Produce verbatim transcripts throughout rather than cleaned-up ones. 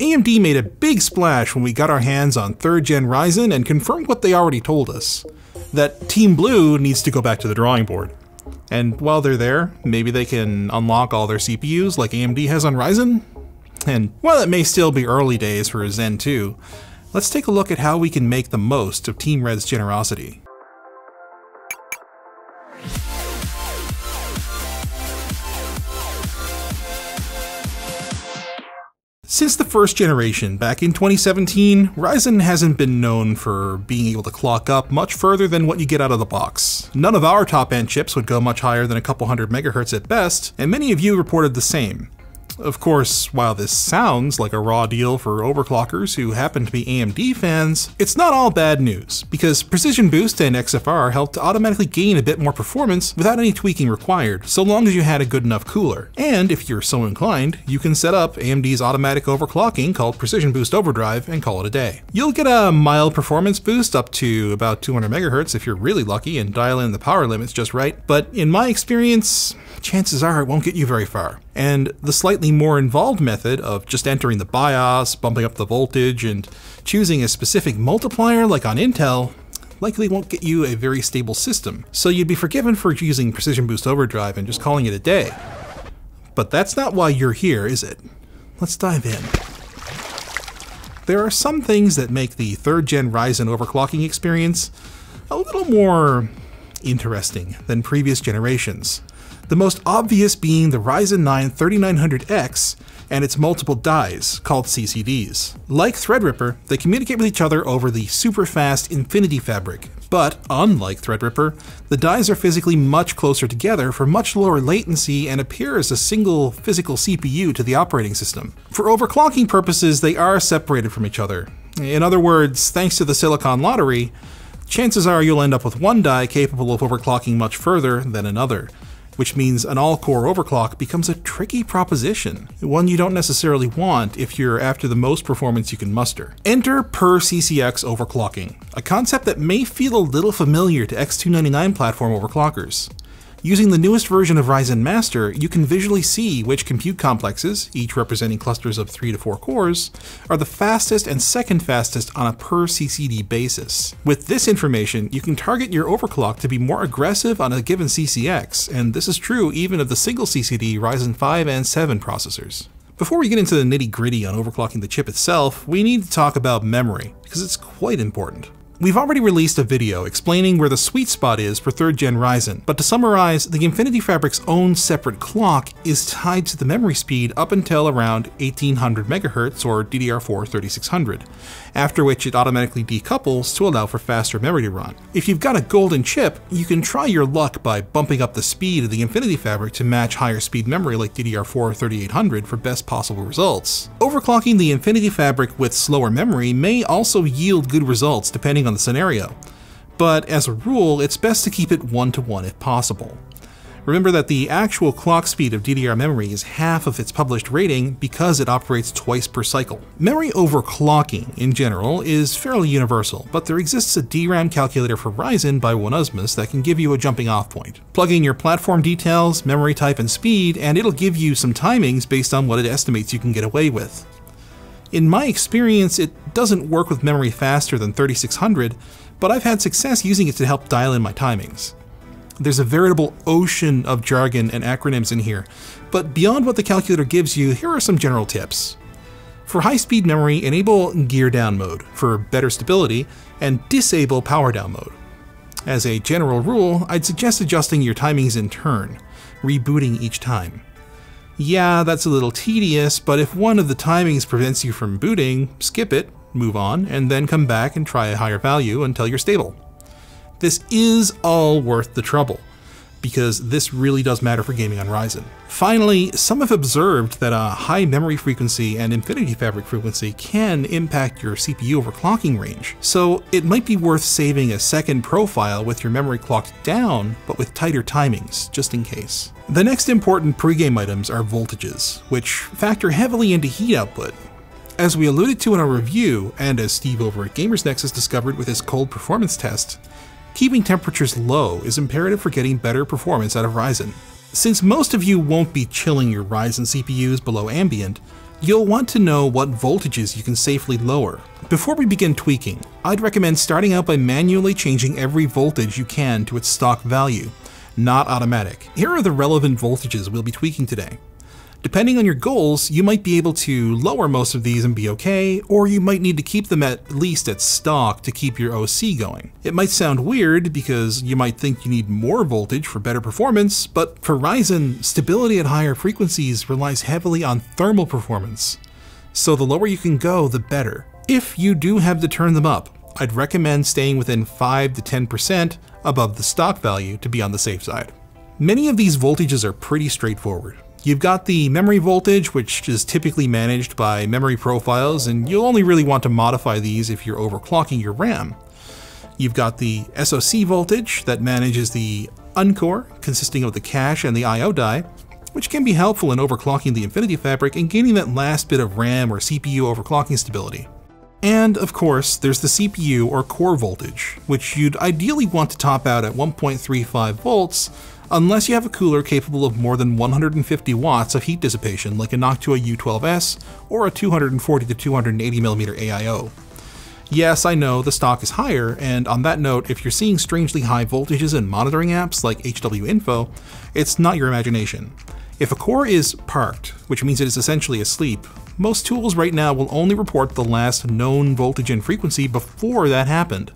A M D made a big splash when we got our hands on third gen Ryzen and confirmed what they already told us, that Team Blue needs to go back to the drawing board. And while they're there, maybe they can unlock all their C P Us like A M D has on Ryzen? And while it may still be early days for Zen two, let's take a look at how we can make the most of Team Red's generosity. Since the first generation back in twenty seventeen, Ryzen hasn't been known for being able to clock up much further than what you get out of the box. None of our top-end chips would go much higher than a couple hundred megahertz at best, and many of you reported the same. Of course, while this sounds like a raw deal for overclockers who happen to be A M D fans, it's not all bad news, because Precision Boost and X F R helped to automatically gain a bit more performance without any tweaking required, so long as you had a good enough cooler. And if you're so inclined, you can set up A M D's automatic overclocking called Precision Boost Overdrive and call it a day. You'll get a mild performance boost up to about two hundred megahertz if you're really lucky and dial in the power limits just right, but in my experience, chances are it won't get you very far. And the slightly more involved method of just entering the BIOS, bumping up the voltage, and choosing a specific multiplier like on Intel likely won't get you a very stable system, so you'd be forgiven for using Precision Boost Overdrive and just calling it a day. But that's not why you're here, is it? Let's dive in. There are some things that make the third gen Ryzen overclocking experience a little more interesting than previous generations. The most obvious being the Ryzen nine thirty-nine hundred X and its multiple dies, called C C Ds. Like Threadripper, they communicate with each other over the super-fast Infinity Fabric, but unlike Threadripper, the dies are physically much closer together for much lower latency and appear as a single physical C P U to the operating system. For overclocking purposes, they are separated from each other. In other words, thanks to the silicon lottery, chances are you'll end up with one die capable of overclocking much further than another, which means an all-core overclock becomes a tricky proposition, one you don't necessarily want if you're after the most performance you can muster. Enter per C C X overclocking, a concept that may feel a little familiar to X two ninety-nine platform overclockers. Using the newest version of Ryzen Master, you can visually see which compute complexes, each representing clusters of three to four cores, are the fastest and second fastest on a per C C D basis. With this information, you can target your overclock to be more aggressive on a given C C X, and this is true even of the single C C D Ryzen five and seven processors. Before we get into the nitty-gritty on overclocking the chip itself, we need to talk about memory, because it's quite important. We've already released a video explaining where the sweet spot is for third gen Ryzen, but to summarize, the Infinity Fabric's own separate clock is tied to the memory speed up until around eighteen hundred megahertz or D D R four thirty-six hundred, after which it automatically decouples to allow for faster memory to run. If you've got a golden chip, you can try your luck by bumping up the speed of the Infinity Fabric to match higher speed memory like D D R four thirty-eight hundred for best possible results. Overclocking the Infinity Fabric with slower memory may also yield good results depending on on the scenario, but as a rule, it's best to keep it one to one if possible. Remember that the actual clock speed of D D R memory is half of its published rating because it operates twice per cycle. Memory overclocking, in general, is fairly universal, but there exists a D RAM calculator for Ryzen by OneUsmus that can give you a jumping off point. Plug in your platform details, memory type, and speed, and it'll give you some timings based on what it estimates you can get away with. In my experience, it doesn't work with memory faster than thirty-six hundred, but I've had success using it to help dial in my timings. There's a veritable ocean of jargon and acronyms in here, but beyond what the calculator gives you, here are some general tips. For high-speed memory, enable gear down mode for better stability, and disable power down mode. As a general rule, I'd suggest adjusting your timings in turn, rebooting each time. Yeah, that's a little tedious, but if one of the timings prevents you from booting, skip it, move on, and then come back and try a higher value until you're stable. This is all worth the trouble, because this really does matter for gaming on Ryzen. Finally, some have observed that a high memory frequency and Infinity Fabric frequency can impact your C P U overclocking range, so it might be worth saving a second profile with your memory clocked down, but with tighter timings, just in case. The next important pregame items are voltages, which factor heavily into heat output. As we alluded to in our review, and as Steve over at Gamers Nexus discovered with his cold performance test, keeping temperatures low is imperative for getting better performance out of Ryzen. Since most of you won't be chilling your Ryzen C P Us below ambient, You'll want to know what voltages you can safely lower. Before we begin tweaking, I'd recommend starting out by manually changing every voltage you can to its stock value, not automatic. Here are the relevant voltages we'll be tweaking today. Depending on your goals, you might be able to lower most of these and be okay, or you might need to keep them at least at stock to keep your O C going. It might sound weird because you might think you need more voltage for better performance, but for Ryzen, stability at higher frequencies relies heavily on thermal performance. So the lower you can go, the better. If you do have to turn them up, I'd recommend staying within five to ten percent above the stock value to be on the safe side. Many of these voltages are pretty straightforward. You've got the memory voltage, which is typically managed by memory profiles, and you'll only really want to modify these if you're overclocking your RAM. You've got the S O C voltage that manages the Uncore, consisting of the cache and the I O die, which can be helpful in overclocking the Infinity Fabric and gaining that last bit of RAM or C P U overclocking stability. And of course, there's the C P U or core voltage, which you'd ideally want to top out at one point three five volts, unless you have a cooler capable of more than one hundred fifty watts of heat dissipation like a Noctua U twelve S or a two forty to two eighty millimeter A I O. Yes, I know, the stock is higher, and on that note, if you're seeing strangely high voltages in monitoring apps like HWInfo, it's not your imagination. If a core is parked, which means it is essentially asleep, most tools right now will only report the last known voltage and frequency before that happened,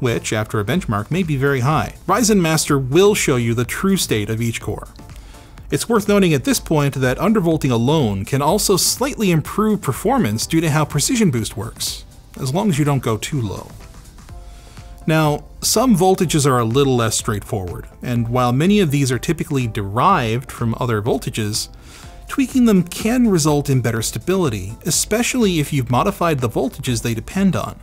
which, after a benchmark, may be very high. Ryzen Master will show you the true state of each core. It's worth noting at this point that undervolting alone can also slightly improve performance due to how Precision Boost works, as long as you don't go too low. Now, some voltages are a little less straightforward, and while many of these are typically derived from other voltages, tweaking them can result in better stability, especially if you've modified the voltages they depend on.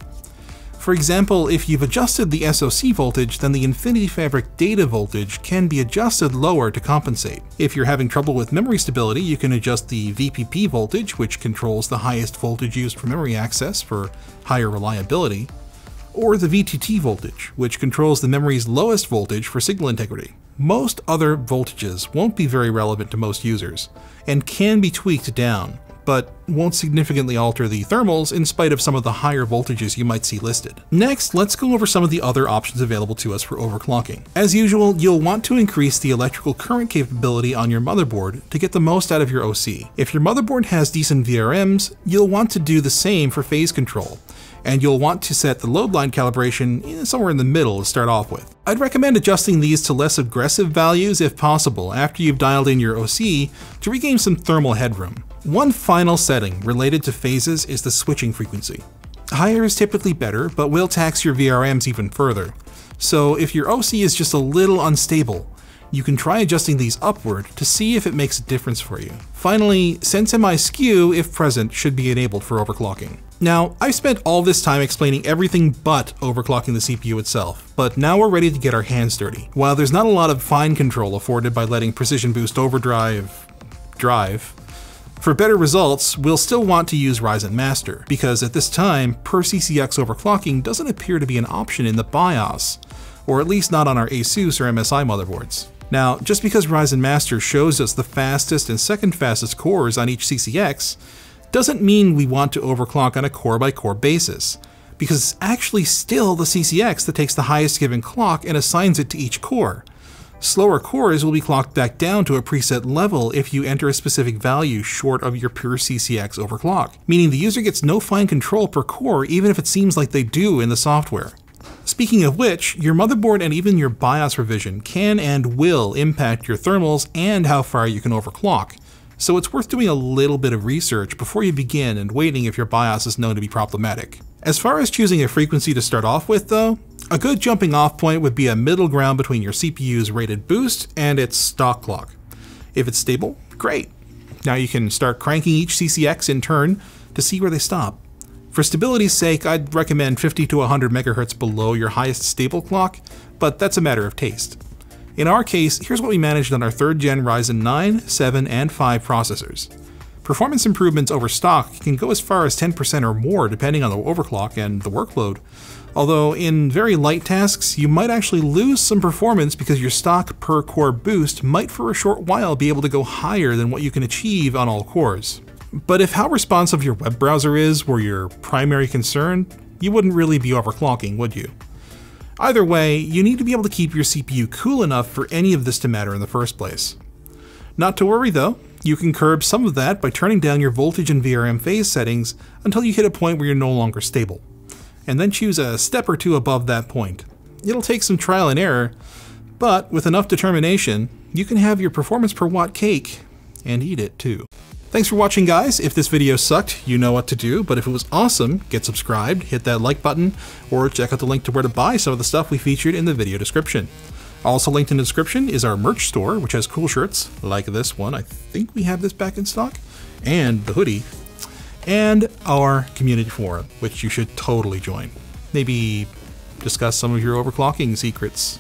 For example, if you've adjusted the S O C voltage, then the Infinity Fabric data voltage can be adjusted lower to compensate. If you're having trouble with memory stability, you can adjust the V P P voltage, which controls the highest voltage used for memory access for higher reliability, or the V T T voltage, which controls the memory's lowest voltage for signal integrity. Most other voltages won't be very relevant to most users, and can be tweaked down, but won't significantly alter the thermals in spite of some of the higher voltages you might see listed. Next, let's go over some of the other options available to us for overclocking. As usual, you'll want to increase the electrical current capability on your motherboard to get the most out of your O C. If your motherboard has decent V R Ms, you'll want to do the same for phase control, and you'll want to set the load line calibration somewhere in the middle to start off with. I'd recommend adjusting these to less aggressive values if possible after you've dialed in your O C to regain some thermal headroom. One final setting related to phases is the switching frequency. Higher is typically better, but will tax your V R Ms even further. So if your O C is just a little unstable, you can try adjusting these upward to see if it makes a difference for you. Finally, SenseMI skew, if present, should be enabled for overclocking. Now, I've spent all this time explaining everything but overclocking the C P U itself, but now we're ready to get our hands dirty. While there's not a lot of fine control afforded by letting Precision Boost Overdrive drive, for better results, we'll still want to use Ryzen Master, because at this time, per C C X overclocking doesn't appear to be an option in the BIOS, or at least not on our ASUS or M S I motherboards. Now, just because Ryzen Master shows us the fastest and second fastest cores on each C C X, doesn't mean we want to overclock on a core-by-core basis, because it's actually still the C C X that takes the highest given clock and assigns it to each core. Slower cores will be clocked back down to a preset level if you enter a specific value short of your pure C C X overclock, meaning the user gets no fine control per core even if it seems like they do in the software. Speaking of which, your motherboard and even your BIOS revision can and will impact your thermals and how far you can overclock, so it's worth doing a little bit of research before you begin and waiting if your BIOS is known to be problematic. As far as choosing a frequency to start off with though, a good jumping off point would be a middle ground between your C P U's rated boost and its stock clock. If it's stable, great. Now you can start cranking each C C X in turn to see where they stop. For stability's sake, I'd recommend fifty to one hundred megahertz below your highest stable clock, but that's a matter of taste. In our case, here's what we managed on our third gen Ryzen nine, seven, and five processors. Performance improvements over stock can go as far as ten percent or more depending on the overclock and the workload, although in very light tasks, you might actually lose some performance because your stock per core boost might for a short while be able to go higher than what you can achieve on all cores. But if how responsive your web browser is were your primary concern, you wouldn't really be overclocking, would you? Either way, you need to be able to keep your C P U cool enough for any of this to matter in the first place. Not to worry though, you can curb some of that by turning down your voltage and V R M phase settings until you hit a point where you're no longer stable, and then choose a step or two above that point. It'll take some trial and error, but with enough determination, you can have your performance per watt cake and eat it too. Thanks for watching, guys. If this video sucked, you know what to do, but if it was awesome, get subscribed, hit that like button, or check out the link to where to buy some of the stuff we featured in the video description. Also linked in the description is our merch store, which has cool shirts like this one. I think we have this back in stock, and the hoodie, and our community forum, which you should totally join. Maybe discuss some of your overclocking secrets.